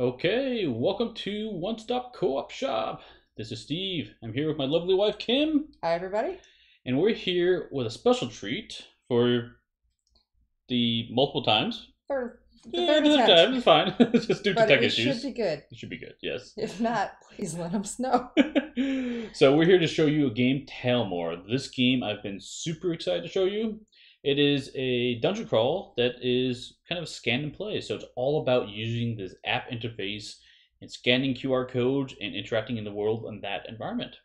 Okay, welcome to One Stop Co-op Shop. This is Steve. I'm here with my lovely wife, Kim. Hi, everybody. And we're here with a special treat for the multiple times. Or the third time, it's fine. It's just due to tech issues. It should be good. It should be good, yes. If not, please let us know. So we're here to show you a game, Taelmoor. This game I've been super excited to show you. It is a dungeon crawl that is kind of scan and play. So it's all about using this app interface and scanning QR codes and interacting in the world in that environment.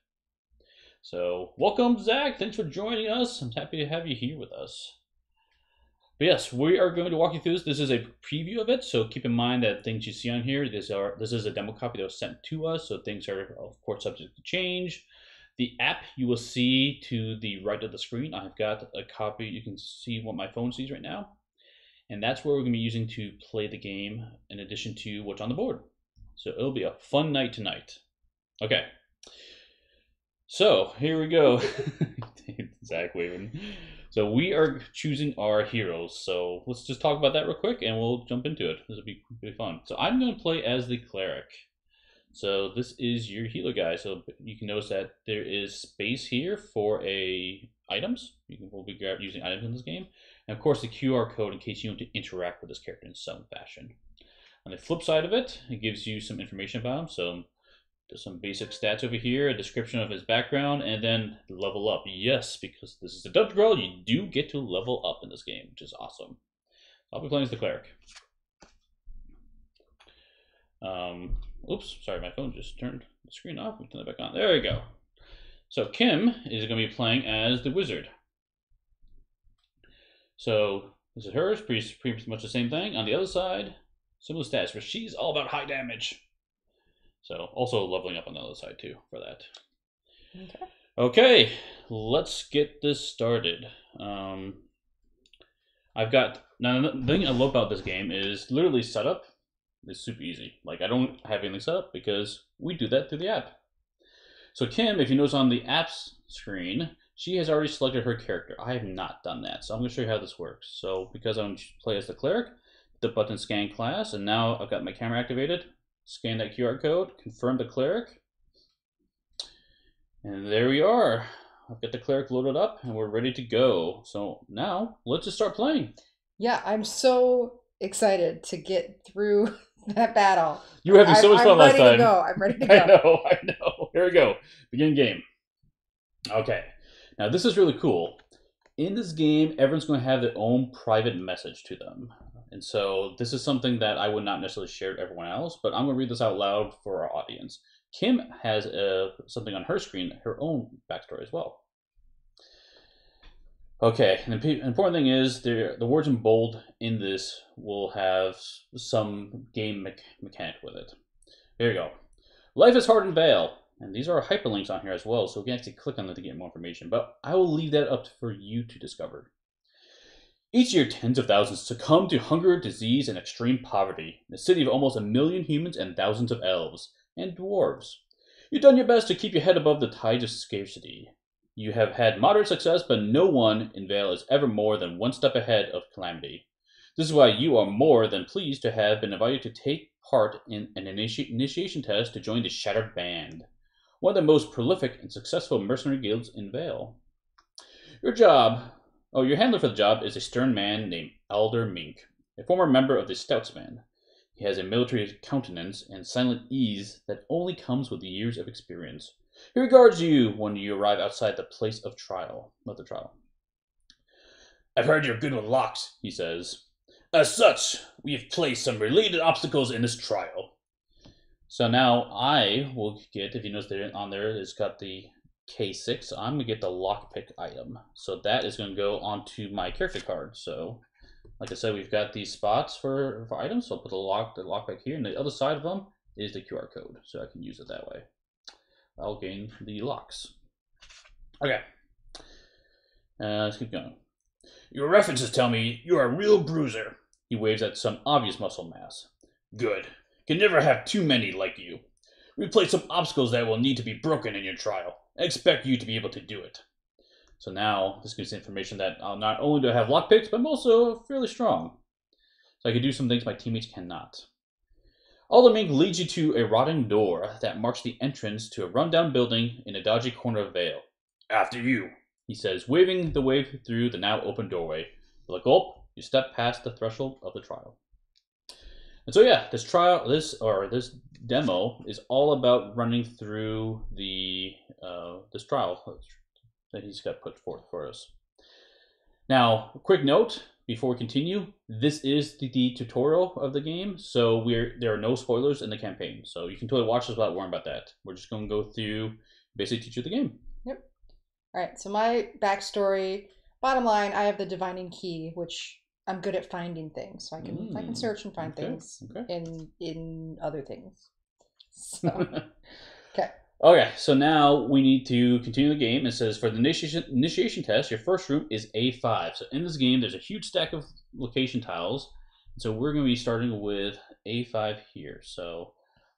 So welcome, Zach. Thanks for joining us. I'm happy to have you here with us. But yes, we are going to walk you through this. This is a preview of it. So keep in mind that things you see on here, this is a demo copy that was sent to us. So things are, of course, subject to change. The app you will see to the right of the screen. I've got a copy. You can see what my phone sees right now. And that's where we're going to be using to play the game in addition to what's on the board. So it'll be a fun night tonight. Okay. So here we go. Zach waving. So we are choosing our heroes. So let's just talk about that real quick and we'll jump into it. This will be really fun. So I'm going to play as the cleric. So this is your healer guy. So you can notice that there is space here for items. We'll be using items in this game. And of course the QR code in case you want to interact with this character in some fashion. On the flip side of it, it gives you some information about him. So there's some basic stats over here, a description of his background, and then level up. Yes, because this is a dungeon crawl, you do get to level up in this game, which is awesome. I'll be playing as the cleric. Oops, sorry, my phone just turned the screen off. We'll turn it back on. There we go. So Kim is going to be playing as the wizard. So this is hers, pretty much the same thing. On the other side, similar stats, but she's all about high damage. So also leveling up on the other side too for that. Okay. Okay, let's get this started. I've got, now the thing I love about this game is literally setup. It's super easy. Like, I don't have anything set up because we do that through the app. So Kim, if you notice on the app's screen, she has already selected her character. I have not done that. So I'm going to show you how this works. So because I'm play as the cleric, the button scan class, and now I've got my camera activated. Scan that QR code, confirm the cleric. And there we are. I've got the cleric loaded up and we're ready to go. So now let's just start playing. Yeah, I'm so excited to get through that battle. You were having so much fun last time. I'm ready to go. I know. Here we go. Begin game. Okay. Now this is really cool. In this game, everyone's going to have their own private message to them. And so this is something that I would not necessarily share to everyone else, but I'm going to read this out loud for our audience. Kim has something on her screen, her own backstory as well. Okay, and the important thing is the words in bold in this will have some game mechanic with it. Here you go. Life is hard in Vale. And these are hyperlinks on here as well, so we can actually click on them to get more information, but I will leave that up for you to discover. Each year, tens of thousands succumb to hunger, disease, and extreme poverty. In a city of almost 1 million humans and thousands of elves and dwarves. You've done your best to keep your head above the tides of scarcity. You have had moderate success, but no one in Vale is ever more than one step ahead of calamity. This is why you are more than pleased to have been invited to take part in an initiation test to join the Shattered Band, one of the most prolific and successful mercenary guilds in Vale. Your handler for the job is a stern man named Alder Mink, a former member of the Stoutsman. He has a military countenance and silent ease that only comes with the years of experience. He regards you when you arrive outside the place of trial. I've heard you're good with locks, he says. As such, we have placed some related obstacles in this trial. So now I will get, if you notice that on there, it's got the K6. So I'm going to get the lockpick item. So that is going to go onto my character card. So like I said, we've got these spots for items. So I'll put the lockpick here, and the other side of them is the QR code. So I can use it that way. I'll gain the locks. Okay. Let's keep going. Your references tell me you're a real bruiser. He waves at some obvious muscle mass. Good. Can never have too many like you. We place some obstacles that will need to be broken in your trial. I expect you to be able to do it. So now this gives information that not only do I have lockpicks, but I'm also fairly strong. So I can do some things my teammates cannot. Alder Mink leads you to a rotten door that marks the entrance to a rundown building in a dodgy corner of Vale. "After you," he says, waving the way through the now open doorway. You look up, you step past the threshold of the trial. And so yeah, this demo is all about running through the this trial that he's got put forth for us. Now, quick note before we continue: this is the tutorial of the game, so there are no spoilers in the campaign, so you can totally watch this without worrying about that. We're just going to go through, basically teach you the game. Yep. All right. So my backstory, bottom line, I have the divining key, which I'm good at finding things, so I can search and find things in other things. So, okay. So now we need to continue the game. It says for the initiation test, your first room is A5. So in this game, there's a huge stack of location tiles. So we're going to be starting with A5 here. So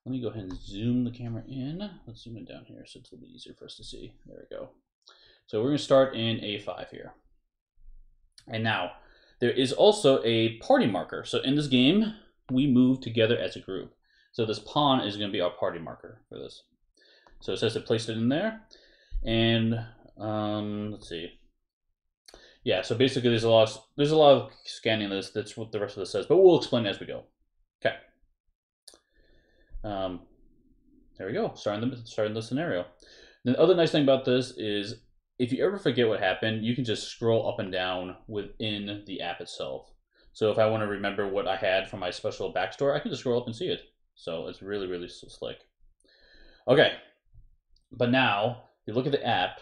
let me go ahead and zoom the camera in. Let's zoom it down here so it's a little bit easier for us to see. There we go. So we're going to start in A5 here. And now, there is also a party marker. So in this game, we move together as a group. So this pawn is going to be our party marker for this. So it says to place it in there. And let's see. Yeah, so basically there's a lot of scanning this. That's what the rest of this says, but we'll explain as we go. Okay. There we go. Starting the scenario. The other nice thing about this is, if you ever forget what happened, you can just scroll up and down within the app itself. So if I want to remember what I had from my special backstory, I can just scroll up and see it. So it's really, really slick. Okay, but now you look at the app,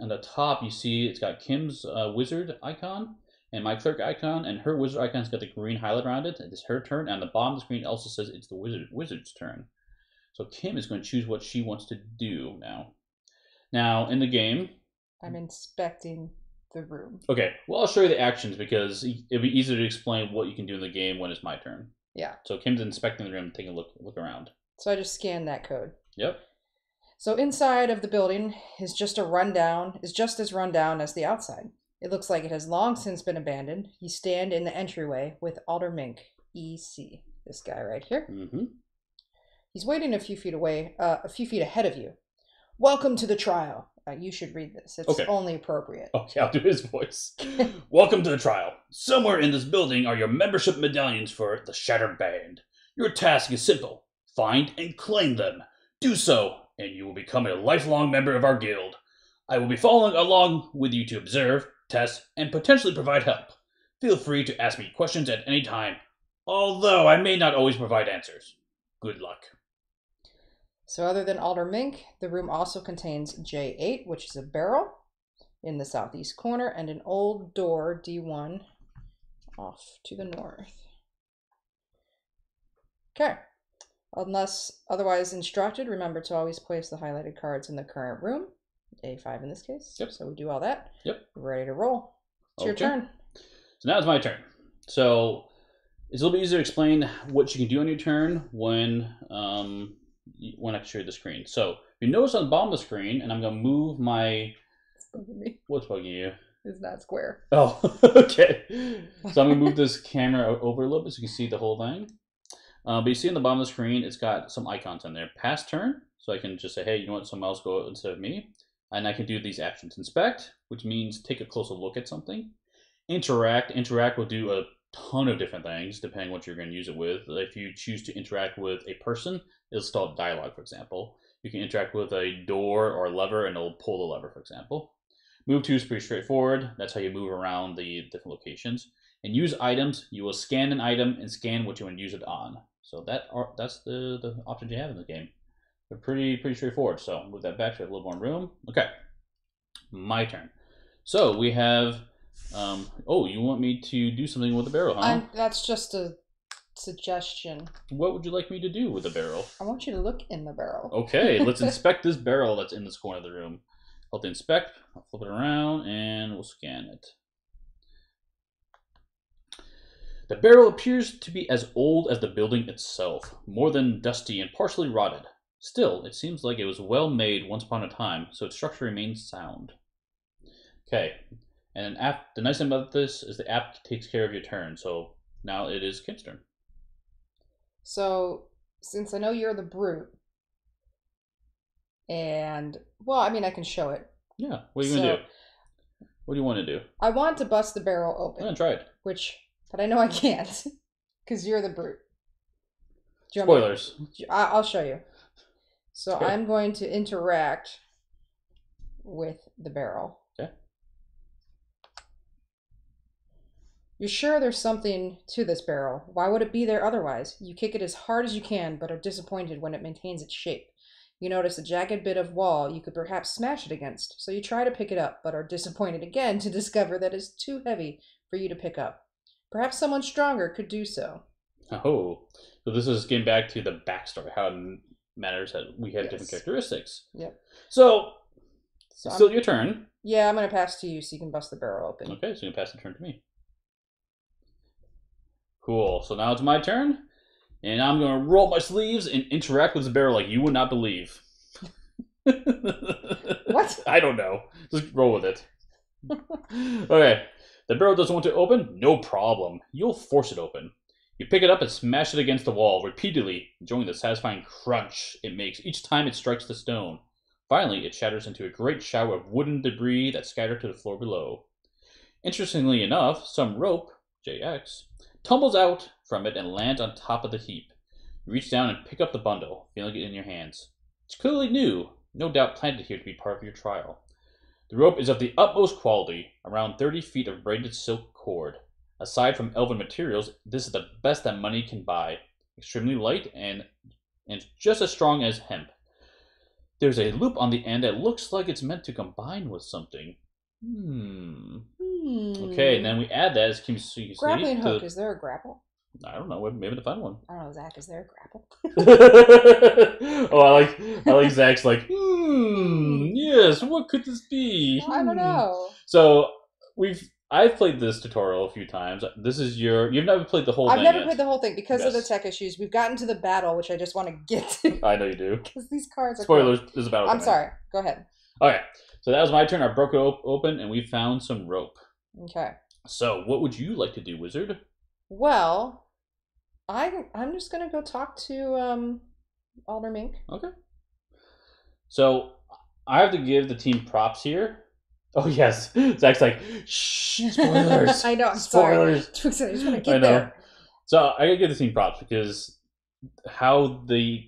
on the top you see it's got Kim's wizard icon and my clerk icon, and her wizard icon's got the green highlight around it. It's her turn, and on the bottom of the screen also says it's the wizard's turn. So Kim is going to choose what she wants to do now. Now in the game, I'm inspecting the room. Okay, well, I'll show you the actions because it'd be easier to explain what you can do in the game when it's my turn. Yeah. So Kim's inspecting the room, taking a look around. So I just scanned that code. Yep. So inside of the building is just as rundown as the outside. It looks like it has long since been abandoned. You stand in the entryway with Alder Mink, EC, this guy right here. Mm-hmm. He's waiting a few feet ahead of you. "Welcome to the trial." You should read this. It's only appropriate. Okay, I'll do his voice. "Welcome to the trial. Somewhere in this building are your membership medallions for the Shattered Band. Your task is simple. Find and claim them. Do so, and you will become a lifelong member of our guild. I will be following along with you to observe, test, and potentially provide help. Feel free to ask me questions at any time, although I may not always provide answers. Good luck." So other than Alder Mink, the room also contains J8, which is a barrel in the southeast corner, and an old door, D1, off to the north. Okay. Unless otherwise instructed, remember to always place the highlighted cards in the current room, A5 in this case. Yep. So we do all that. Yep. We're ready to roll. It's your turn. So now it's my turn. So it's a little bit easier to explain what you can do on your turn when I share the screen. So you notice on the bottom of the screen, and I'm going to move my... What's bugging you? It's not square. Oh, okay. So I'm going to move this camera over a little bit so you can see the whole thing. But you see on the bottom of the screen, it's got some icons on there. Past turn, so I can just say, hey, you know what, someone else go instead of me. And I can do these actions. Inspect, which means take a closer look at something. Interact. Interact will do a ton of different things, depending on what you're going to use it with. If you choose to interact with a person, it'll start dialogue, for example. You can interact with a door or a lever, and it'll pull the lever, for example. Move to is pretty straightforward. That's how you move around the different locations. And use items, you will scan an item and scan what you want to use it on. So that's the options you have in the game. They're pretty straightforward. So move that back so we have a little more room. Okay, my turn. So we have, oh, you want me to do something with the barrel, huh? That's just a suggestion. What would you like me to do with the barrel? I want you to look in the barrel. Okay, let's inspect this barrel that's in this corner of the room. I'll hit inspect, I'll flip it around, and we'll scan it. The barrel appears to be as old as the building itself, more than dusty and partially rotted. Still, it seems like it was well made once upon a time, so its structure remains sound. Okay, and the nice thing about this is the app takes care of your turn, so now it is Kim's turn. So since I know you're the brute, and, well, I mean, I can show it. Yeah. What are you going to do? What do you want to do? I want to bust the barrel open. Yeah, try it. Which, but I know I can't, because you're the brute. Spoilers. I'll show you. So okay. I'm going to interact with the barrel. Okay. You're sure there's something to this barrel. Why would it be there otherwise? You kick it as hard as you can, but are disappointed when it maintains its shape. You notice a jagged bit of wall you could perhaps smash it against, so you try to pick it up, but are disappointed again to discover that it's too heavy for you to pick up. Perhaps someone stronger could do so. Oh, so this is getting back to the backstory, how it matters that we have different characteristics. Yep. So it's still your turn. Yeah, I'm going to pass to you so you can bust the barrel open. Okay, so you can pass the turn to me. Cool, so now it's my turn. And I'm going to roll my sleeves and interact with the barrel like you would not believe. What? I don't know. Just roll with it. Okay. The barrel doesn't want to open? No problem. You'll force it open. You pick it up and smash it against the wall, repeatedly, enjoying the satisfying crunch it makes each time it strikes the stone. Finally, it shatters into a great shower of wooden debris that scatter to the floor below. Interestingly enough, some rope, JX, tumbles out from it and lands on top of the heap. You reach down and pick up the bundle, feeling it in your hands. It's clearly new, no doubt planted here to be part of your trial. The rope is of the utmost quality, around 30 feet of braided silk cord. Aside from elven materials, this is the best that money can buy. Extremely light and just as strong as hemp. There's a loop on the end that looks like it's meant to combine with something. Okay, and then we add that as Kim Sugi. Grappling hook. Is there a grapple? I don't know. Maybe the fun one. I don't know, Zach. Is there a grapple? Oh, I like Zach's like, yes, what could this be? Well, I don't know. So I've played this tutorial a few times. This is you've never played the whole thing. I've never played the whole thing because of the tech issues. We've gotten to the battle, which I just want to get to. I know you do. Because these cards are spoilers. Cool. There's a battle. I'm sorry. Go ahead. Okay. So that was my turn. I broke it open and we found some rope. Okay. So what would you like to do, wizard? Well, I'm just going to go talk to Alder Mink. Okay. So I have to give the team props here. Oh, yes. Zach's like, shh, spoilers. I know. I'm spoilers. Sorry. Too excited. I just want to get there. So I got to give the team props because how the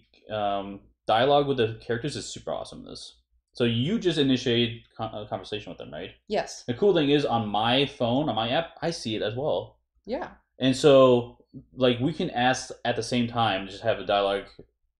dialogue with the characters is super awesome in this. So you just initiate a conversation with them, right? Yes. The cool thing is on my phone, on my app, I see it as well. Yeah. And so, like, we can ask at the same time, just have a dialogue.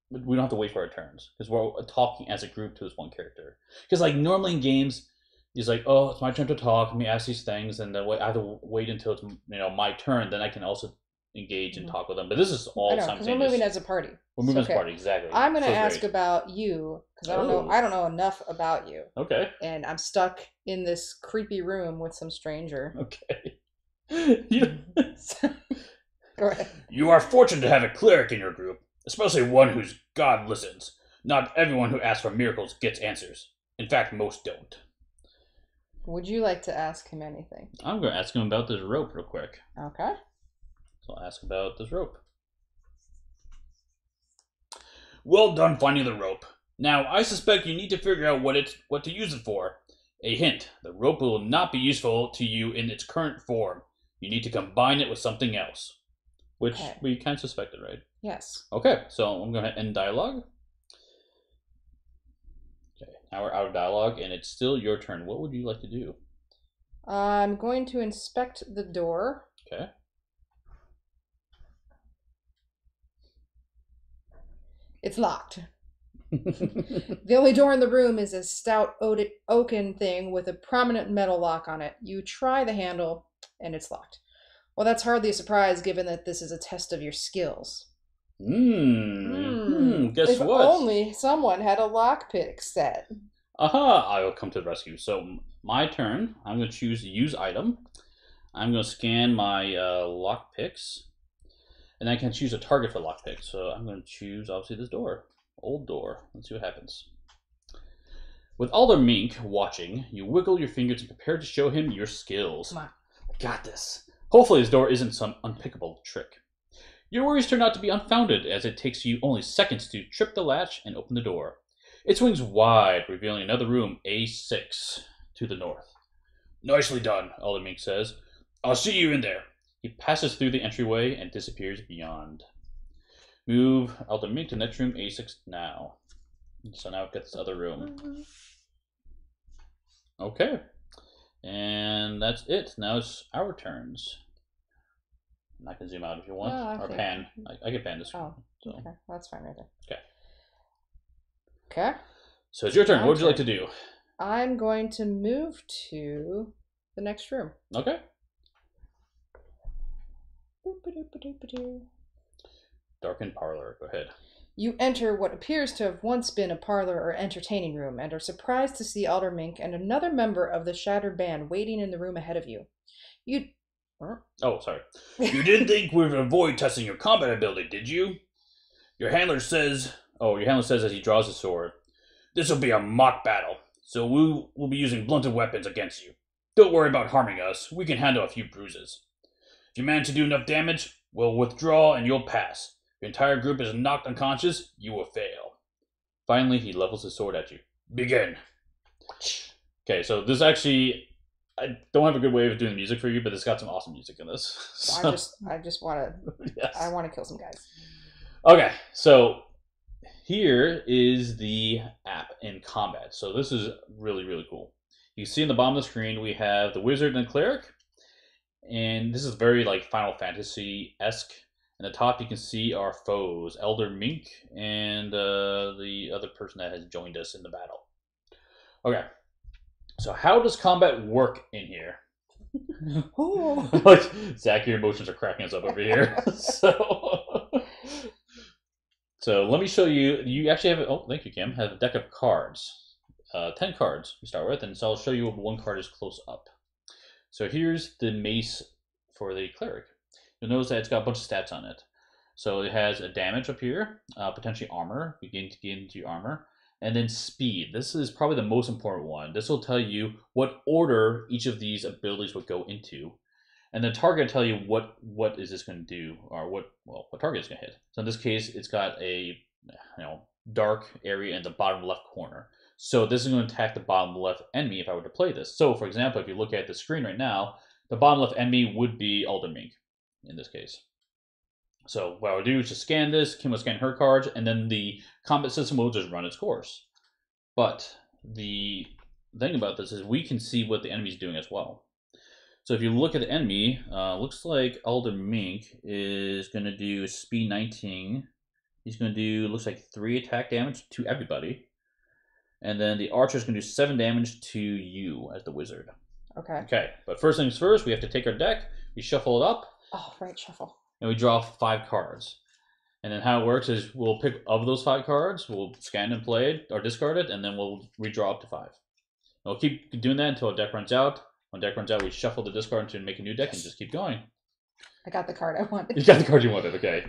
We don't have to wait for our turns because we're talking as a group to this one character. Because, like, normally in games, it's like, oh, it's my turn to talk. Let me ask these things, and then I have to wait until it's my turn. Then I can also engage and talk with them. But this is all simultaneous. We're moving as a party. We're moving as a party, exactly. I'm going to ask about you because I don't know enough about you. Okay. And I'm stuck in this creepy room with some stranger. Okay. Go ahead. You are fortunate to have a cleric in your group, especially one whose God listens. Not everyone who asks for miracles gets answers. In fact, most don't. Would you like to ask him anything? I'm going to ask him about this rope real quick. Okay. So I'll ask about this rope. Well done finding the rope. Now, I suspect you need to figure out what to use it for. A hint, the rope will not be useful to you in its current form. You need to combine it with something else. Which we kind of suspected, right? Yes. Okay, so I'm going to end dialogue. Okay, now we're out of dialogue, and it's still your turn. What would you like to do? I'm going to inspect the door. Okay. It's locked. The only door in the room is a stout oaken thing with a prominent metal lock on it. You try the handle, and it's locked. Well, that's hardly a surprise, given that this is a test of your skills. Guess if what? If only someone had a lockpick set. I will come to the rescue. So, my turn. I'm going to choose Use Item. I'm going to scan my lockpicks. And I can choose a target for lockpick, so I'm going to choose, obviously, this door. Old door. Let's see what happens. With Alder Mink watching, you wiggle your fingers and prepare to show him your skills. Come on. I got this. Hopefully this door isn't some unpickable trick. Your worries turn out to be unfounded, as it takes you only seconds to trip the latch and open the door. It swings wide, revealing another room, A6, to the north. Nicely done, Alder Mink says. I'll see you in there. He passes through the entryway and disappears beyond. Move Alder Mink to next room, A6 now. So now it gets the other room. Okay. And that's it. Now it's our turns. And I can zoom out if you want. Oh, or pan. I can pan this one. Oh, so. Okay. Well, that's fine right there. Okay. Okay. So it's your turn. What would you like to do? I'm going to move to the next room. Okay. Darkened parlor. Go ahead. You enter what appears to have once been a parlor or entertaining room and are surprised to see Alder Mink and another member of the Shattered Band waiting in the room ahead of you. Oh, sorry. You didn't think we'd avoid testing your combat ability, did you? Your handler says as he draws his sword, this will be a mock battle, so we will be using blunted weapons against you. Don't worry about harming us. We can handle a few bruises. If you manage to do enough damage, we'll withdraw and you'll pass. Your entire group is knocked unconscious, you will fail. Finally, he levels his sword at you. Begin. Okay, so this actually, I don't have a good way of doing the music for you, but it's got some awesome music in this. So. I just want to, yes. I want to kill some guys. Okay, so here is the app in combat. So this is really, really cool. You see in the bottom of the screen, we have the wizard and the cleric. And this is very like Final Fantasy-esque. In the top, you can see our foes, Alder Mink, and the other person that has joined us in the battle. Okay, so how does combat work in here? Like, Zach, your emotions are cracking us up over here. So let me show you. You actually have, oh, thank you, Kim, have a deck of cards. 10 cards we start with, and so I'll show you one card is close up. So here's the mace for the cleric. You'll notice that it's got a bunch of stats on it. So it has a damage up here, potentially armor, begin to get into your armor, and then speed. This is probably the most important one. This will tell you what order each of these abilities would go into. And the target will tell you what is this going to do, or what target is going to hit. So in this case, it's got a dark area in the bottom left corner. So this is going to attack the bottom left enemy if I were to play this. So for example, if you look at the screen right now, the bottom left enemy would be Alder Mink. In this case. So what I would do is just scan this, Kim will scan her cards, and then the combat system will just run its course. But the thing about this is we can see what the enemy's doing as well. So if you look at the enemy, looks like Alder Mink is going to do speed 19. He's going to do, looks like 3 attack damage to everybody. And then the archer is going to do 7 damage to you as the wizard. Okay. Okay, but first things first, we have to take our deck, we shuffle it up, oh, right, shuffle. And we draw 5 cards. And then how it works is we'll pick of those 5 cards, we'll scan and play it, or discard it, and then we'll redraw up to 5. And we'll keep doing that until a deck runs out. When deck runs out, we shuffle the discard into make a new deck and just keep going. I got the card I wanted. You got the card you wanted, okay.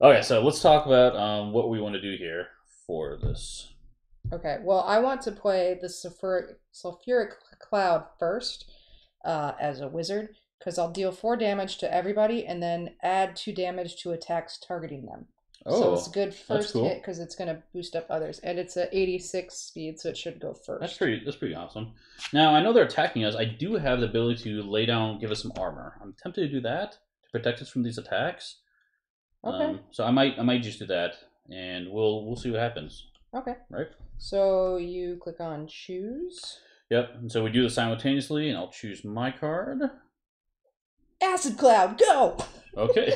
Okay, so let's talk about what we want to do here for this. Okay, well, I want to play the Sulfuric Cloud first as a wizard. Because I'll deal 4 damage to everybody and then add 2 damage to attacks targeting them. Oh, so it's a good first hit because it's going to boost up others. And it's an 86 speed, so it should go first. That's pretty awesome. Now, I know they're attacking us. I do have the ability to lay down, give us some armor. I'm tempted to do that to protect us from these attacks. Okay. So I might just do that, and we'll see what happens. Okay. Right? So you click on choose. Yep. And so we do this simultaneously, and I'll choose my card. Acid Cloud, go! Okay.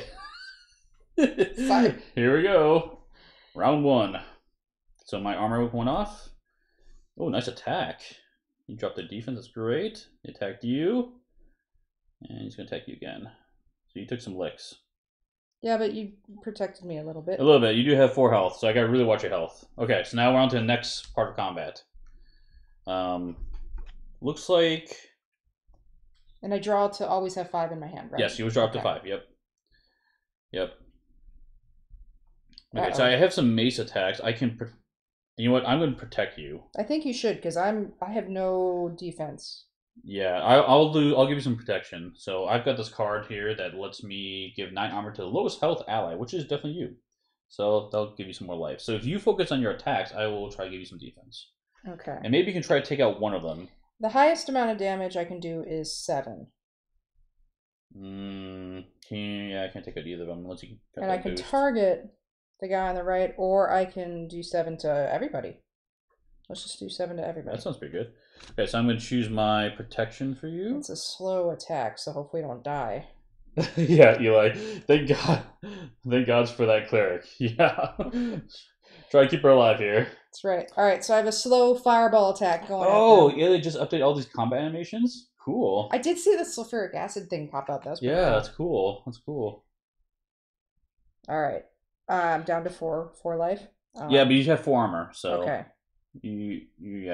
Fine. Here we go. Round 1. So my armor went off. Oh, nice attack. You dropped the defense, that's great. He attacked you. And he's going to attack you again. So you took some licks. Yeah, but you protected me a little bit. A little bit. You do have 4 health, so I got to really watch your health. Okay, so now we're on to the next part of combat. Looks like... And I draw to always have 5 in my hand, right? Yes, you always draw up to 5, yep. Yep. Okay, so I have some mace attacks. I can... You know what? I'm going to protect you. I think you should, because I have no defense. Yeah, I'll give you some protection. So I've got this card here that lets me give 9 armor to the lowest health ally, which is definitely you. So that'll give you some more life. So if you focus on your attacks, I will try to give you some defense. Okay. And maybe you can try to take out one of them. The highest amount of damage I can do is 7. Yeah, I can't take out either of them unless you can. And I can target the guy on the right, or I can do 7 to everybody. Let's just do 7 to everybody. That sounds pretty good. Okay, so I'm going to choose my protection for you. It's a slow attack, so hopefully I don't die. Yeah, Eli. Thank God. Thank God for that cleric. Yeah. Try to keep her alive here. That's right. All right, so I have a slow fireball attack going on. Oh, yeah, they just updated all these combat animations? Cool. I did see the sulfuric acid thing pop up. That's yeah, cool. That's cool. That's cool. All right. I'm down to 4 life. Yeah, but you have 4 armor, so. Okay. Yeah,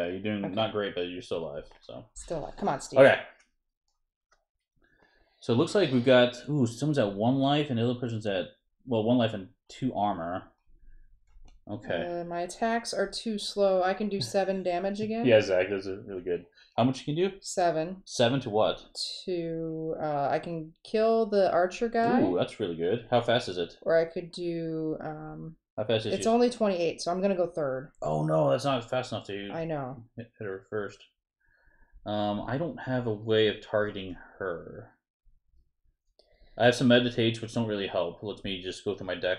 you're doing okay. Not great, but you're still alive. So still alive. Come on, Steve. Okay. So it looks like we've got someone's at 1 life and the other person's at 1 life and 2 armor. Okay. My attacks are too slow. I can do 7 damage again. Yeah, Zach, those are really good. How much you can do? 7. 7 to what? To I can kill the archer guy. Ooh, that's really good. How fast is it? Or I could do How fast is it's you? Only 28, so I'm going to go 3rd. Oh, no, that's not fast enough to I know. Hit her first. I don't have a way of targeting her. I have some meditates, which don't really help. It lets me just go through my deck.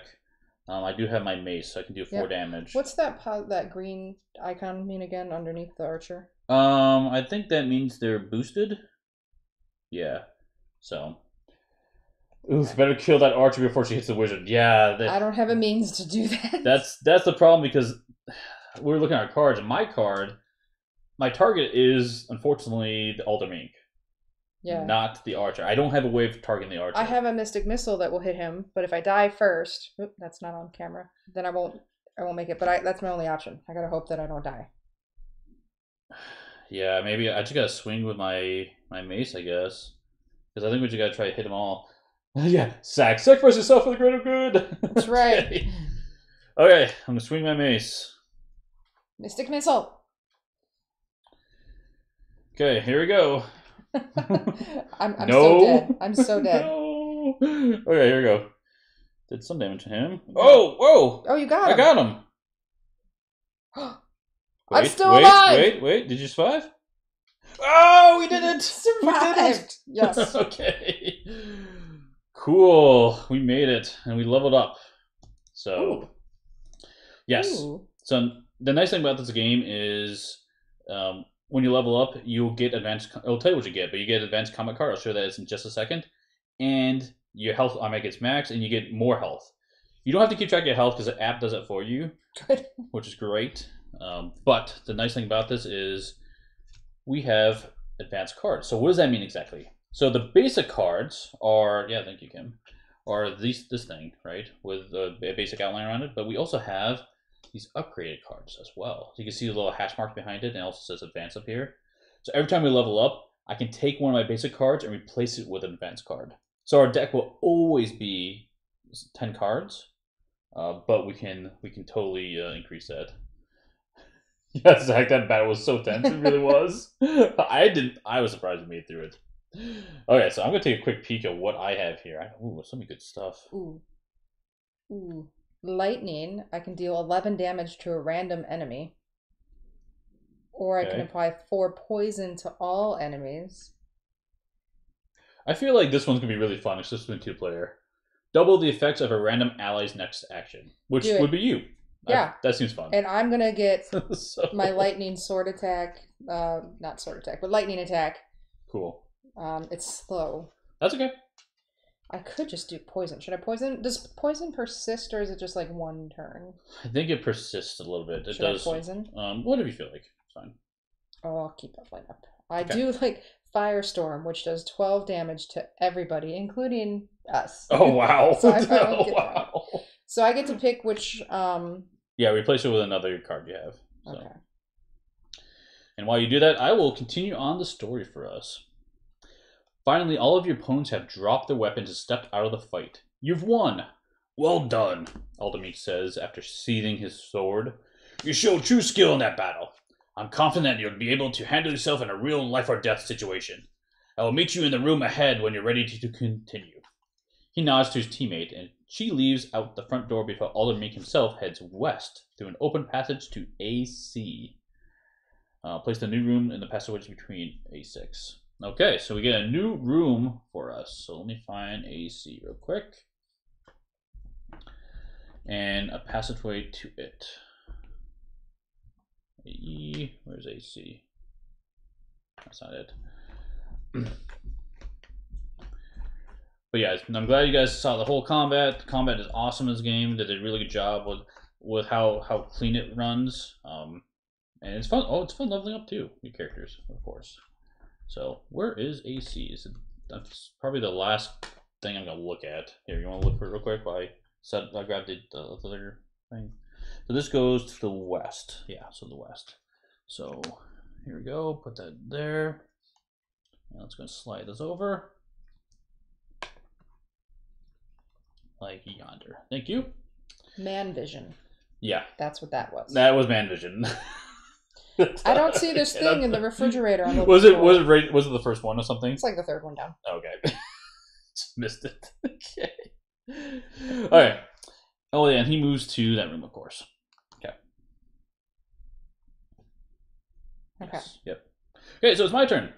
I do have my mace, so I can do 4 damage. What's that green icon mean again underneath the archer? I think that means they're boosted. Yeah, so... Oof, better kill that archer before she hits the wizard. Yeah. I don't have a means to do that. That's the problem because we're looking at our cards. And my target is, unfortunately, the Alder Mink. Yeah. Not the archer. I don't have a way of targeting the archer. I have a mystic missile that will hit him, but if I die first, that's not on camera, then I won't make it. But that's my only option. I got to hope that I don't die. Yeah, maybe I just got to swing with my mace, I guess. Because I think we just got to try to hit them all. Yeah, Zach. Sacrifice yourself for the greater good. That's right. Okay. Okay, I'm going to swing my mace. Mystic missile. Okay, here we go. I'm no. So dead. I'm so dead. No. Okay, here we go. Did some damage to him. Oh, whoa. Oh, you got him. I got him. I'm still alive. Wait. Did you survive? Oh, we did it. Survived. We did it. Yes. Okay. Cool, we made it, and we leveled up. So, ooh. Yes. Ooh. So the nice thing about this game is when you level up, you'll get advanced. I'll tell you what you get, but you get advanced combat card. I'll show that in just a second. And your health automatic gets maxed, and you get more health. You don't have to keep track of your health because the app does it for you, which is great. But the nice thing about this is we have advanced cards. So what does that mean exactly? So the basic cards are, yeah, thank you, Kim, are this thing, right, with a basic outline around it. But we also have these upgraded cards as well. So you can see the little hash marks behind it, and it also says advance up here. So every time we level up, I can take one of my basic cards and replace it with an advanced card. So our deck will always be 10 cards, but we can totally increase that. Yeah, Zach, that battle was so tense. It really was. I was surprised we made through it. Okay, so I'm gonna take a quick peek at what I have here. Ooh, so many good stuff. Ooh, lightning. I can deal 11 damage to a random enemy, or okay. I can apply 4 poison to all enemies. I feel like this one's gonna be really fun. It's just been 2-player. Double the effects of a random ally's next action, which would be you. Yeah, that seems fun. And I'm gonna get my lightning sword attack. Not sword attack, but lightning attack. Cool. It's slow. That's okay. I could just do poison. Should I poison? Does poison persist, or is it just like 1 turn? I think it persists a little bit. It does. Should I poison? Whatever you feel like. It's fine. Oh, I'll keep that lineup. I do like Firestorm, which does 12 damage to everybody, including us. Oh, wow. So I get to pick which... Yeah, replace it with another card you have. So. Okay. And while you do that, I will continue on the story for us. Finally, all of your opponents have dropped their weapons and stepped out of the fight. You've won! Well done, Alder Mink says after sheathing his sword. You showed true skill in that battle. I'm confident you'll be able to handle yourself in a real life-or-death situation. I will meet you in the room ahead when you're ready to continue. He nods to his teammate, and she leaves out the front door before Alder Mink himself heads west through an open passage to A-C. Place the new room in the passage between A-6. Okay, so we get a new room for us. So let me find A-C real quick. And a passageway to it. A-E, where's A-C? That's not it. But yeah, I'm glad you guys saw the whole combat. The combat is awesome in this game. They did a really good job with how clean it runs. And it's fun. Oh, it's fun leveling up too. New characters, of course. So where is AC? Is it, that's probably the last thing I'm gonna look at. Here, you want to look for it real quick? I grabbed the other thing. So this goes to the west. Yeah, so the west. So here we go. Put that there. Now it's gonna slide this over, like yonder. Thank you. Man vision. Yeah. That's what that was. That was man vision. I don't see this thing in the refrigerator. On the was it the first one or something? It's like the third one down. Okay. Just missed it. Okay. All right. Oh yeah, and he moves to that room, of course. Okay. Okay. Yes. Yep. Okay, so it's my turn.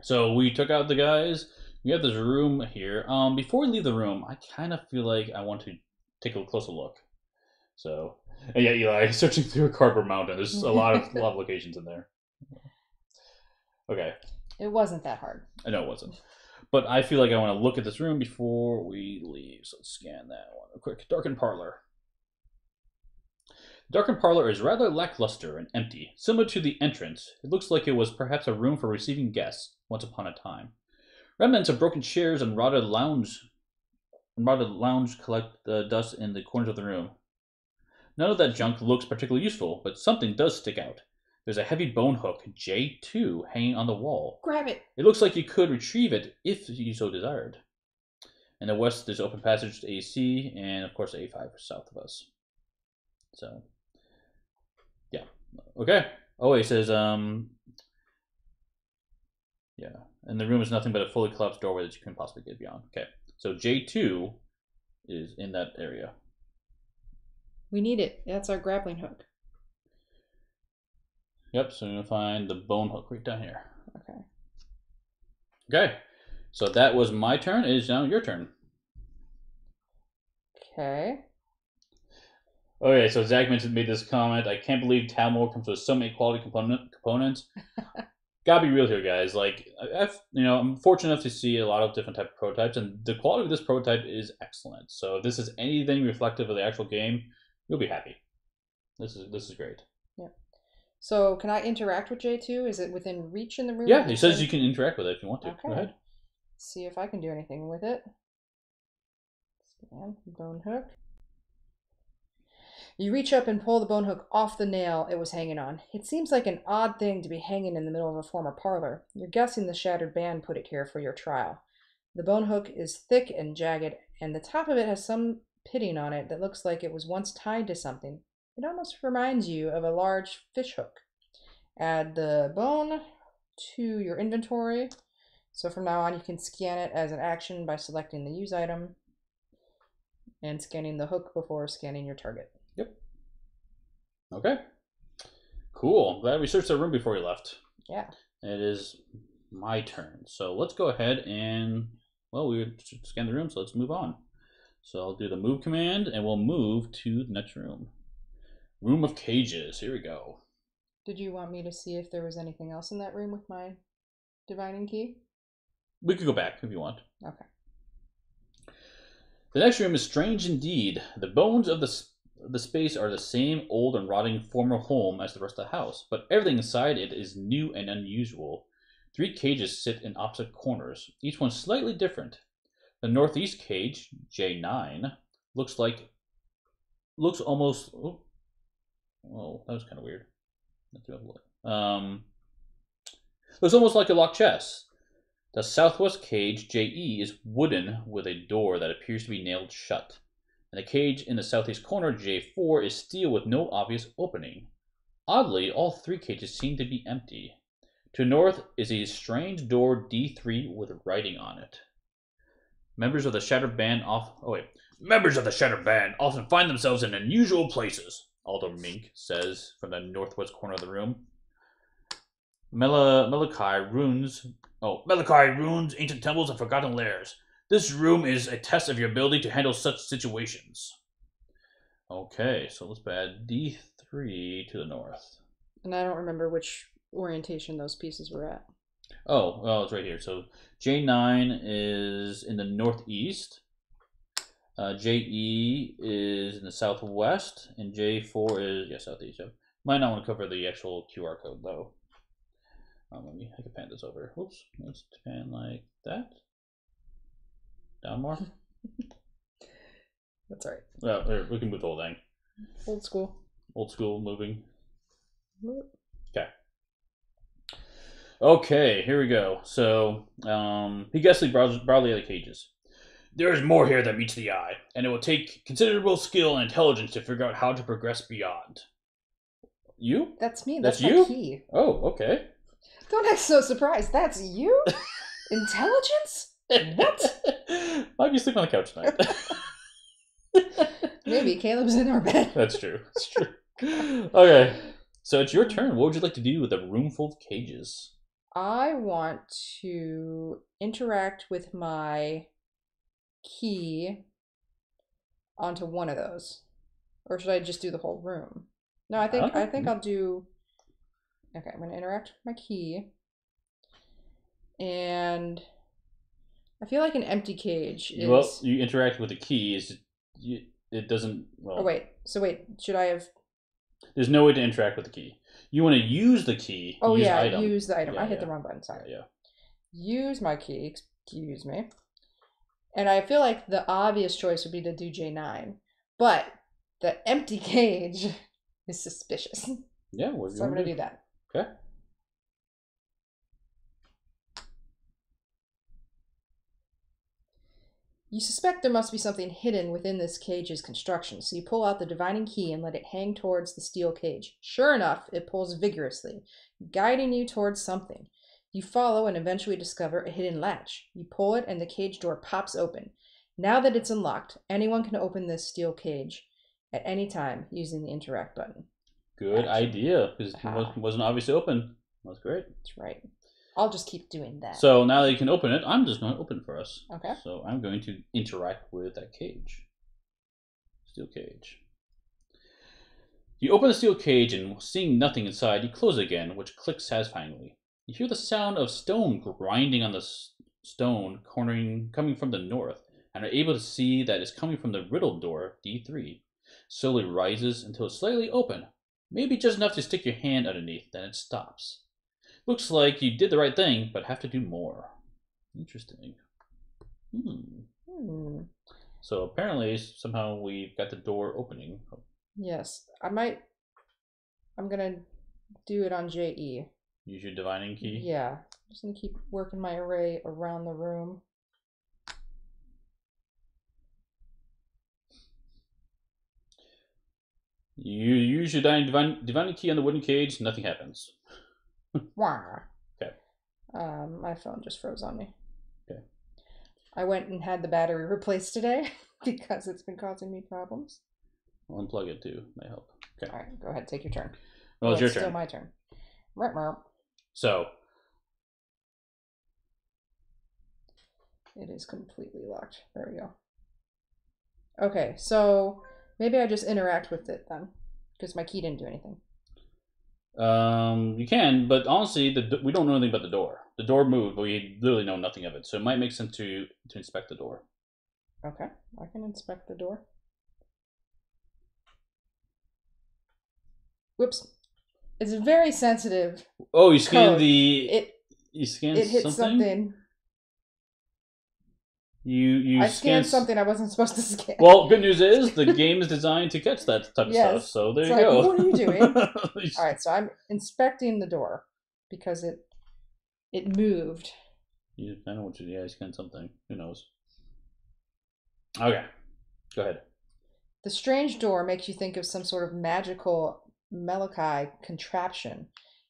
So we took out the guys. We have this room here. Before we leave the room, I kind of feel like I want to take a closer look. So, and yeah, Eli, searching through a cardboard mountain. There's a lot of locations in there. Okay. It wasn't that hard. I know it wasn't. But I feel like I want to look at this room before we leave. So let's scan that one real quick. Darkened Parlor. The Darkened Parlor is rather lackluster and empty. Similar to the entrance, it looks like it was perhaps a room for receiving guests once upon a time. Remnants of broken chairs and rotted lounge collect dust in the corners of the room. None of that junk looks particularly useful, but something does stick out. There's a heavy bone hook, J2, hanging on the wall. Grab it! It looks like you could retrieve it if you so desired. In the west, there's open passage to AC, and of course A5 is south of us. So, yeah. Okay. Oh, it says, yeah. And the room is nothing but a fully collapsed doorway that you couldn't possibly get beyond. Okay. So J2 is in that area. We need it. That's our grappling hook. Yep. So I'm going to find the bone hook right down here. Okay. Okay. So that was my turn. It is now your turn. Okay. Okay, so Zach made this comment. I can't believe Taelmoor comes with so many quality components. Gotta be real here, guys. Like, I'm fortunate enough to see a lot of different type of prototypes, and the quality of this prototype is excellent. So if this is anything reflective of the actual game, you'll be happy. This is great. Yeah. So can I interact with J2? Is it within reach in the room? Yeah, he says you can interact with it if you want to. Okay. Go ahead. Let's see if I can do anything with it. Scan bone hook. You reach up and pull the bone hook off the nail it was hanging on. It seems like an odd thing to be hanging in the middle of a former parlor. You're guessing the Shattered Band put it here for your trial. The bone hook is thick and jagged, and the top of it has some pitting on it that looks like it was once tied to something. It almost reminds you of a large fish hook. Add the bone to your inventory. So from now on, you can scan it as an action by selecting the use item and scanning the hook before scanning your target. Yep. Okay. Cool. I'm glad we searched the room before we left. Yeah. It is my turn. So let's go ahead and, well, we scanned the room, so let's move on. So I'll do the move command, and we'll move to the next room. Room of Cages. Here we go. Did you want me to see if there was anything else in that room with my divining key? We could go back if you want. Okay. The next room is strange indeed. The bones of the space are the same old and rotting former home as the rest of the house, but everything inside it is new and unusual. Three cages sit in opposite corners, each one slightly different. The northeast cage, J9, looks almost... Oh, whoa, that was kind of weird. Looks almost like a locked chest. The southwest cage, JE, is wooden with a door that appears to be nailed shut. And the cage in the southeast corner, J4, is steel with no obvious opening. Oddly, all three cages seem to be empty. To north is a strange door D3 with writing on it. Members of the Shattered Band often find themselves in unusual places, Alder Mink says from the northwest corner of the room. Melakai ruins, ancient temples, and forgotten lairs. This room is a test of your ability to handle such situations. Okay, so let's add D3 to the north. And I don't remember which orientation those pieces were at. Oh, well, it's right here. So J9 is in the northeast. JE is in the southwest. And J4 is, yeah, southeast. Yeah. Might not want to cover the actual QR code, though. I can pan this over. Whoops. Let's pan like that. Down more. That's all right. Well, here, we can move the whole thing. Old school. Old school moving. Okay. Okay, here we go. So, he guessedly broadly at the cages. There is more here that meets the eye, and it will take considerable skill and intelligence to figure out how to progress beyond. You? That's me. That's you? Key. Oh, okay. Don't act so surprised. That's you? Intelligence? What? Might be sleeping on the couch tonight. Maybe. Caleb's in our bed. That's true. That's true. Okay. So it's your turn. What would you like to do with a room full of cages? I want to interact with my key onto one of those. Or should I just do the whole room? No, I think I'll do... Okay, I'm going to interact with my key. And I feel like an empty cage is... Well, you interact with the key. It doesn't... Well... Oh, wait. So wait, should I have... There's no way to interact with the key. You want to use the key. Oh, yeah, use the item. Yeah, I hit the wrong button, sorry. Yeah. Use my key, excuse me. And I feel like the obvious choice would be to do J9. But the empty cage is suspicious. Yeah, what do you want to do? So I'm going to do that. Okay. You suspect there must be something hidden within this cage's construction, so you pull out the divining key and let it hang towards the steel cage. Sure enough, it pulls vigorously, guiding you towards something. You follow and eventually discover a hidden latch. You pull it and the cage door pops open. Now that it's unlocked, anyone can open this steel cage at any time using the interact button. Good idea, because it wasn't obviously open. That's great. That's right. I'll just keep doing that. So now that you can open it, I'm just going to open for us. Okay. So I'm going to interact with that cage. Steel cage. You open the steel cage and, seeing nothing inside, you close it again, which clicks satisfyingly. You hear the sound of stone grinding on the stone coming from the north, and are able to see that it's coming from the riddled door, D3. Slowly rises until it's slightly open. Maybe just enough to stick your hand underneath, then it stops. Looks like you did the right thing, but have to do more. Interesting. So apparently, somehow we've got the door opening. Yes. I'm going to do it on JE. Use your divining key? Yeah. I'm just going to keep working my array around the room. You use your divining key on the wooden cage, nothing happens. Wow. Okay. My phone just froze on me. Okay. I went and had the battery replaced today because it's been causing me problems. I'll unplug it too. May help. Okay. All right. Go ahead. Take your turn. Well, it's your turn. Still my turn. Right. So. It is completely locked. There we go. Okay. So maybe I just interact with it then because my key didn't do anything. You can, but honestly, we don't know anything about the door. The door moved, but we literally know nothing of it. So it might make sense to inspect the door. Okay, I can inspect the door. Whoops, it's very sensitive. Oh, you scanned the. You scanned something. It hit something. I scanned something I wasn't supposed to scan. Well, good news is the game is designed to catch that type of stuff. So there you go. What are you doing? All right, so I'm inspecting the door because it moved. I know what you did. I scanned something. Who knows? Okay, go ahead. The strange door makes you think of some sort of magical Malachi contraption.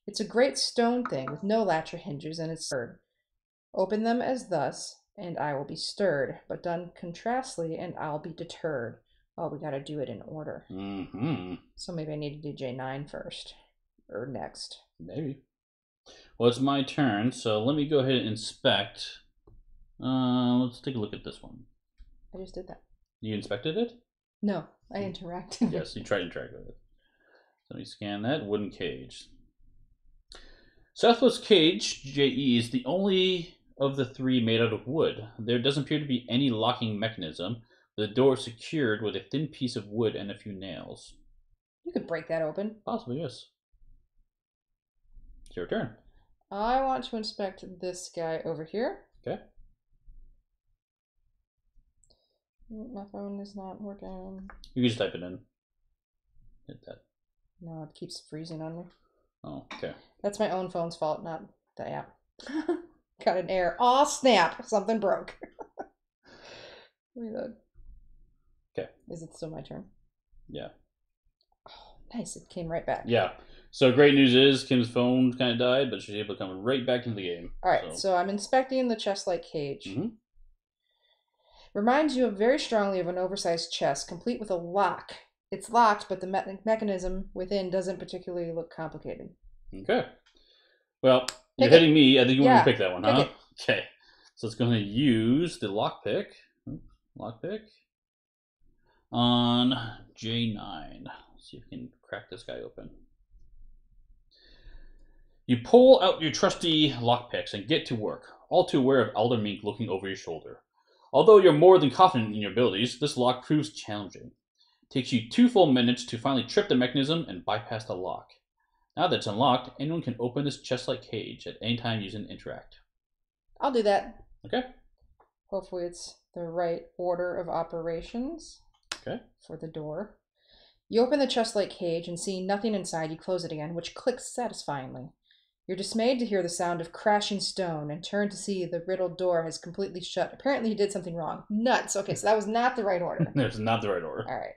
It's a great stone thing with no latch or hinges, and it's stirred. Open them as thus, and I will be stirred, but done contrastly, and I'll be deterred. Oh, we got to do it in order. Mm-hmm. So maybe I need to do J9 first, or next. Maybe. Well, it's my turn, so let me go ahead and inspect. Let's take a look at this one. I just did that. You inspected it? No, I interacted. Yes, you tried to interact with it. So let me scan that. Wooden cage. Southwest cage, JE, is the only of the three made out of wood. There doesn't appear to be any locking mechanism. The door is secured with a thin piece of wood and a few nails. You could break that open. Possibly, yes. It's your turn. I want to inspect this guy over here. Okay. My phone is not working. You can just type it in. Hit that. No, it keeps freezing on me. Oh, okay. That's my own phone's fault, not the app. Got an error. Aw, snap! Something broke. Okay. Is it still my turn? Yeah. Oh, nice. It came right back. Yeah. So great news is Kim's phone kind of died, but she's able to come right back into the game. All right. So I'm inspecting the chest-like cage. Mm-hmm. Reminds you very strongly of an oversized chest, complete with a lock. It's locked, but the mechanism within doesn't particularly look complicated. Okay. Well, you're hitting me. I think you want me to pick that one, huh? Okay. So it's going to use the lockpick. Lockpick on J9. Let's see if we can crack this guy open. You pull out your trusty lockpicks and get to work, all too aware of Alder Mink looking over your shoulder. Although you're more than confident in your abilities, this lock proves challenging. It takes you 2 full minutes to finally trip the mechanism and bypass the lock. Now that it's unlocked, anyone can open this chest-like cage at any time using Interact. I'll do that. Okay. Hopefully it's the right order of operations for the door. You open the chest-like cage and see nothing inside. You close it again, which clicks satisfyingly. You're dismayed to hear the sound of crashing stone and turn to see the riddled door has completely shut. Apparently, he did something wrong. Nuts. Okay, so that was not the right order. That's not the right order. All right.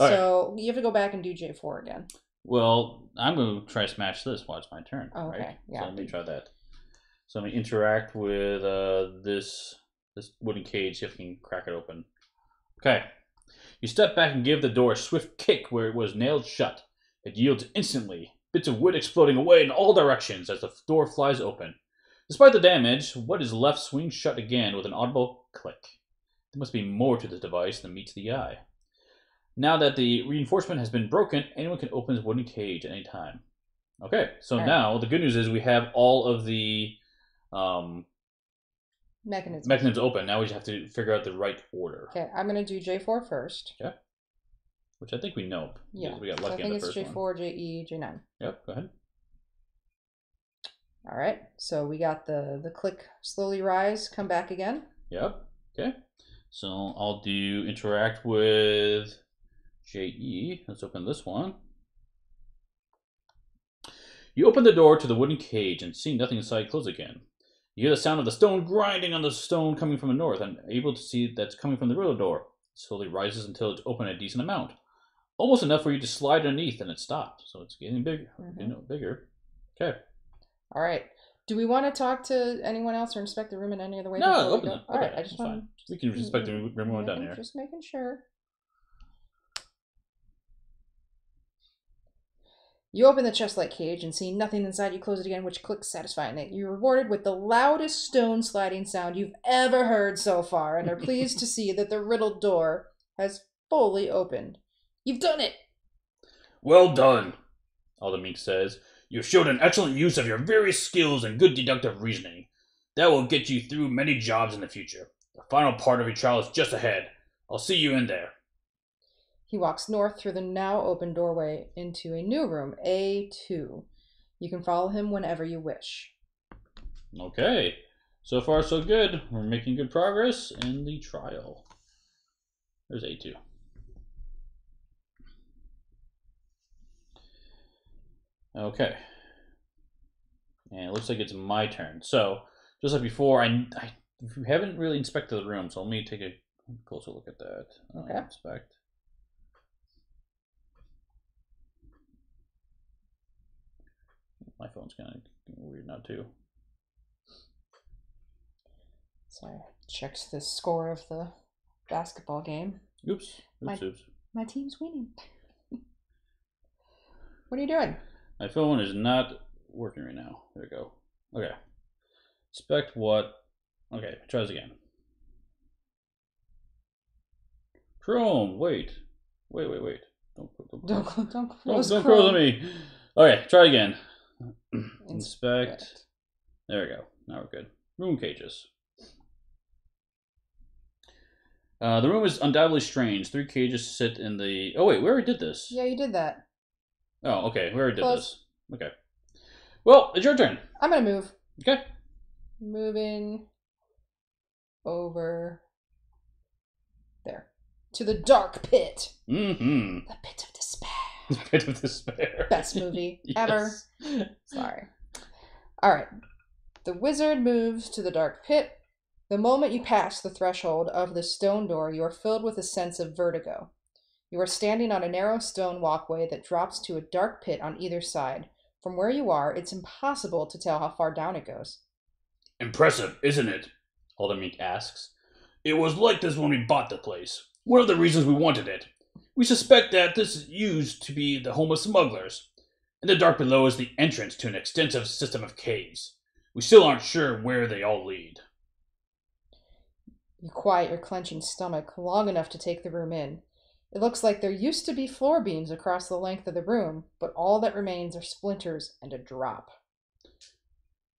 All right. You have to go back and do J4 again. Well, I'm going to try to smash this while it's my turn. Oh, okay. Right? Yeah. So let me try that. So let me interact with this wooden cage, see if we can crack it open. Okay. You step back and give the door a swift kick where it was nailed shut. It yields instantly. Bits of wood exploding away in all directions as the door flies open. Despite the damage, what is left swings shut again with an audible click. There must be more to this device than meets the eye. Now that the reinforcement has been broken, anyone can open this wooden cage at any time. Okay, so now the good news is we have all of the mechanisms open. Now we just have to figure out the right order. Okay, I'm going to do J4 first. Okay. Which I think we know. Yeah. We got lucky on the first one. I think it's J4, JE, J9. Yep, go ahead. All right. So we got the click, slowly rise, come back again. Yep. Okay. So I'll do interact with JE. Let's open this one. You open the door to the wooden cage and see nothing inside, close again. You hear the sound of the stone grinding on the stone coming from the north. I'm able to see that's coming from the real door. It slowly rises until it's open a decent amount. Almost enough for you to slide underneath, and it stopped. So it's getting bigger. Bigger. Okay. All right. Do we want to talk to anyone else or inspect the room in any other way? No, open it. All right. I just want to... We can inspect the room when we're done here. Just making sure. You open the chest-like cage and see nothing inside. You close it again, which clicks satisfyingly. You're rewarded with the loudest stone sliding sound you've ever heard so far, and are pleased to see that the riddled door has fully opened. You've done it! Well done, Alder Mink says. You showed an excellent use of your various skills and good deductive reasoning. That will get you through many jobs in the future. The final part of your trial is just ahead. I'll see you in there. He walks north through the now open doorway into a new room, A2. You can follow him whenever you wish. Okay. So far, so good. We're making good progress in the trial. There's A2. Okay. And it looks like it's my turn. So, just like before, I haven't really inspected the room, so let me take a closer look at that. Okay. Inspect. my phone's kind of weird now too. Sorry, checks the score of the basketball game. Oops. My team's winning. What are you doing? My phone is not working right now. There we go. Okay. Expect what? Okay, try this again. Chrome, wait. Don't close on me. Okay, try again. Inspect. There we go. Now we're good. Room cages. The room is undoubtedly strange. Three cages sit in the... Oh, wait, we already did this. Yeah, you did that. Oh, okay, we already did this. Okay. Well, it's your turn. I'm going to move. Okay. Moving over there. To the dark pit. Mm-hmm. The pit of despair. The pit of despair. Best movie ever. Sorry. All right. The wizard moves to the dark pit. The moment you pass the threshold of the stone door, you are filled with a sense of vertigo. You are standing on a narrow stone walkway that drops to a dark pit on either side. From where you are, it's impossible to tell how far down it goes. Impressive, isn't it? Alder Mink asks. It was like this when we bought the place. One of the reasons we wanted it. We suspect that this used to be the home of smugglers. And the dark below is the entrance to an extensive system of caves. We still aren't sure where they all lead. You quiet your clenching stomach long enough to take the room in. It looks like there used to be floor beams across the length of the room, but all that remains are splinters and a drop.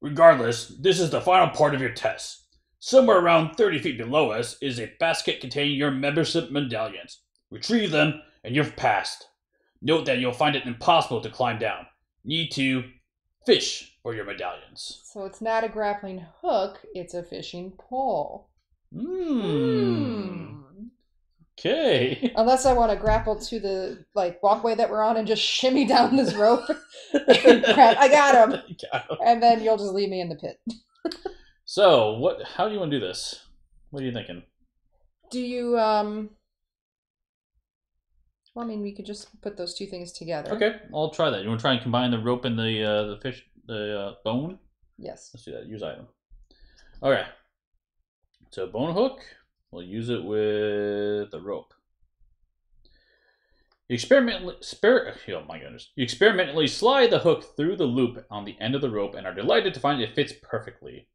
Regardless, this is the final part of your test. Somewhere around 30 feet below us is a basket containing your membership medallions. Retrieve them, and you've passed. Note that you'll find it impossible to climb down. Need to fish for your medallions. So it's not a grappling hook, it's a fishing pole. Mmm. Okay. Unless I want to grapple to the walkway that we're on and just shimmy down this rope. I got him. And then you'll just leave me in the pit. So what? How do you want to do this? What are you thinking? Do you Well, I mean, we could just put those two things together. Okay, I'll try that. You want to try and combine the rope and the fish, the bone? Yes. Let's do that. Use item. Okay. So bone hook, we'll use it with the rope. You experimentally slide the hook through the loop on the end of the rope and are delighted to find it fits perfectly.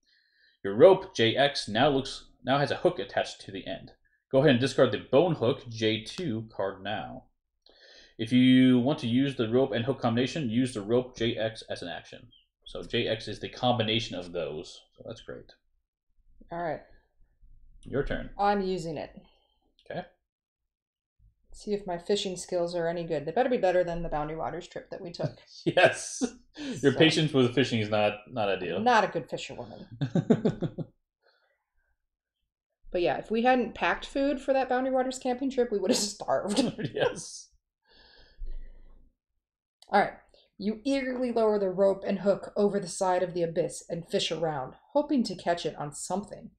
Your rope, JX, now has a hook attached to the end. Go ahead and discard the bone hook, J2, card now. If you want to use the rope and hook combination, use the rope, JX, as an action. So JX is the combination of those. So that's great. All right. Your turn. I'm using it. Okay. Let's see if my fishing skills are any good. They better be better than the Boundary Waters trip that we took. Yes. Your patience with fishing is not ideal. Not a good fisherwoman. But yeah, if we hadn't packed food for that Boundary Waters camping trip, we would have starved. Yes. All right. You eagerly lower the rope and hook over the side of the abyss and fish around, hoping to catch it on something.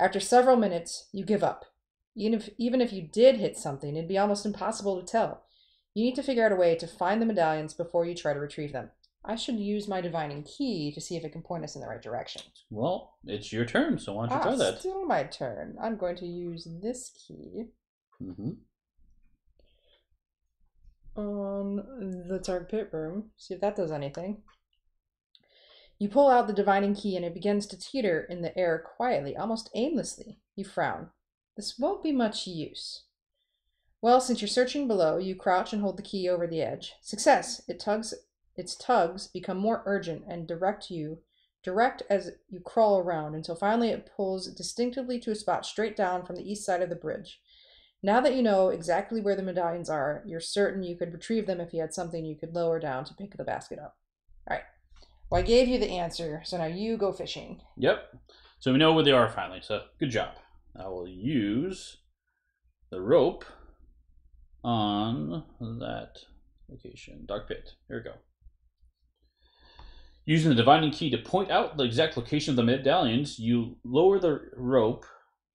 After several minutes, you give up. Even if you did hit something, it'd be almost impossible to tell. You need to figure out a way to find the medallions before you try to retrieve them. I should use my divining key to see if it can point us in the right direction. Well, it's your turn, so why don't you try that? It's still my turn. I'm going to use this key on the dark pit room. See if that does anything. You pull out the divining key and it begins to teeter in the air quietly, almost aimlessly. You frown. This won't be much use. Well, since you're searching below, you crouch and hold the key over the edge. Success! Its tugs become more urgent and direct as you crawl around until finally it pulls distinctively to a spot straight down from the east side of the bridge. Now that you know exactly where the medallions are, you're certain you could retrieve them if you had something you could lower down to pick the basket up. All right. Well, I gave you the answer, so now you go fishing. Yep. So we know where they are finally, so good job. I will use the rope on that location. Dark pit. Here we go. Using the divining key to point out the exact location of the medallions, you lower the rope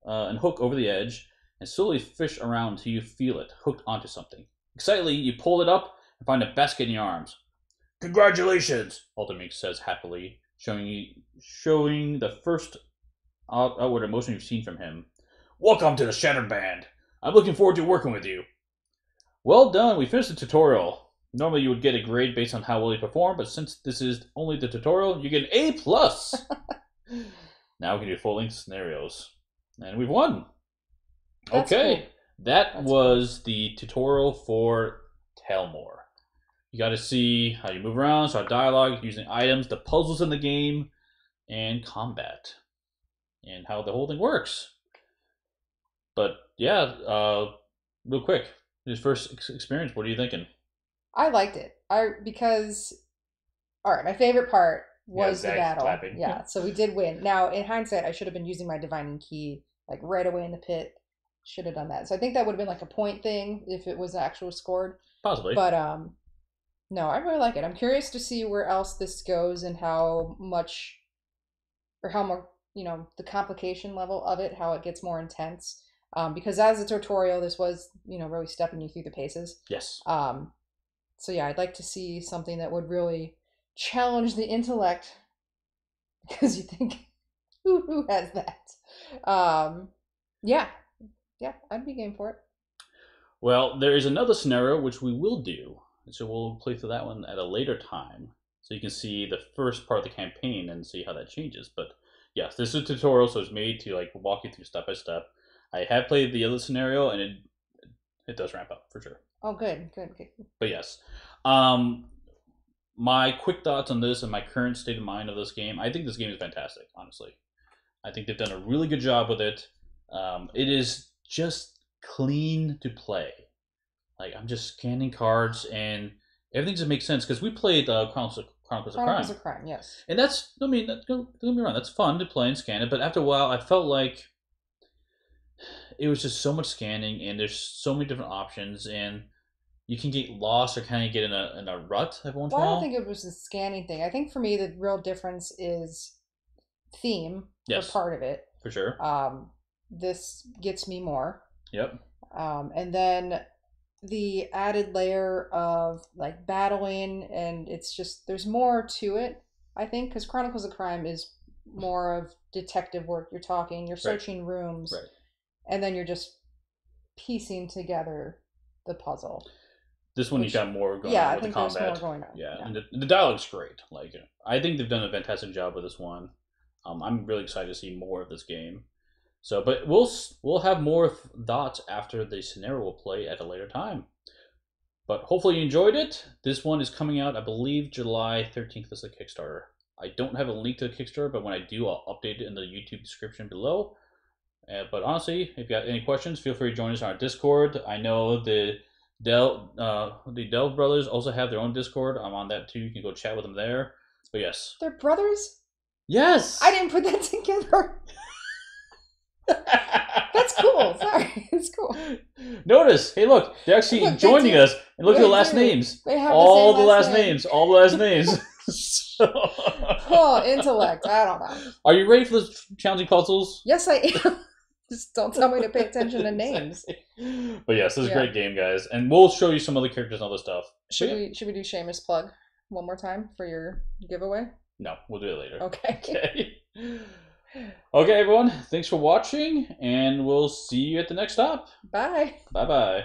and hook over the edge and slowly fish around until you feel it hooked onto something. Excitedly, you pull it up and find a basket in your arms. Congratulations, Alder Mink says happily, showing the first outward emotion you've seen from him. Welcome to the Shattered Band. I'm looking forward to working with you. Well done, we finished the tutorial. Normally you would get a grade based on how well you perform, but since this is only the tutorial, you get an A+. Now we can do full-length scenarios. And we've won. That's okay. Cool. That was cool. The tutorial for Taelmoor. You got to see how you move around, start dialogue, using items, the puzzles in the game, and combat, and how the whole thing works. But yeah, real quick, this first experience, what are you thinking? I liked it. Because my favorite part was the battle. Clapping. Yeah, so we did win. Now, in hindsight, I should have been using my divining key like right away in the pit. Should have done that. So I think that would have been like a point thing if it was actually scored. Possibly. But no, I really like it. I'm curious to see where else this goes and how much, or how more, you know, the complication level of it, how it gets more intense. Because as a tutorial, this was, you know, really stepping you through the paces. Yes. So yeah, I'd like to see something that would really challenge the intellect, because you think, who has that? Yeah, I'd be game for it. Well, there is another scenario which we will do. So we'll play through that one at a later time. So you can see the first part of the campaign and see how that changes. But yes, this is a tutorial, so it's made to like walk you through step by step. I have played the other scenario, and it does ramp up for sure. Oh, good. But yes, my quick thoughts on this and my current state of mind of this game. I think this game is fantastic, honestly. I think they've done a really good job with it. It is just clean to play. Like, I'm just scanning cards, and everything just makes sense. Because we played Chronicles of Crime. Yes. And that's, I mean, don't get me wrong, that's fun to play and scan it. But after a while, I felt like it was just so much scanning, and there's so many different options, and you can get lost or kind of get in a rut every once in a while. I don't think it was the scanning thing. I think for me, the real difference is theme. Yes. For part of it. For sure. This gets me more. Yep. And then the added layer of like battling, and it's just, there's more to it, I think, because Chronicles of Crime is more of detective work. You're talking, you're searching rooms, and then you're just piecing together the puzzle. This one, you got more going on with the combat. Yeah, I think there's more going on. Yeah, and the dialogue's great. Like, I think they've done a fantastic job with this one. I'm really excited to see more of this game. So, but we'll have more thoughts after the scenario we'll play at a later time. But hopefully you enjoyed it. This one is coming out, I believe, July 13th is the Kickstarter. I don't have a link to the Kickstarter, but when I do, I'll update it in the YouTube description below. But honestly, if you've got any questions, feel free to join us on our Discord. I know the Delve Brothers also have their own Discord. I'm on that too. You can go chat with them there. But yes. They're brothers? Yes! I didn't put that together. That's cool. Sorry, it's cool. Notice, hey, look, they're actually joining us, and look at the last names. They have all the last names. All the last names. Oh, intellect. I don't know. Are you ready for those challenging puzzles? Yes, I am. Just don't tell me to pay attention to names. But yes, this is a great game, guys, and we'll show you some other characters and other stuff. Should we do Seamus plug one more time for your giveaway? No, we'll do it later. Okay. Okay, everyone, thanks for watching, and we'll see you at the next stop. Bye. Bye-bye.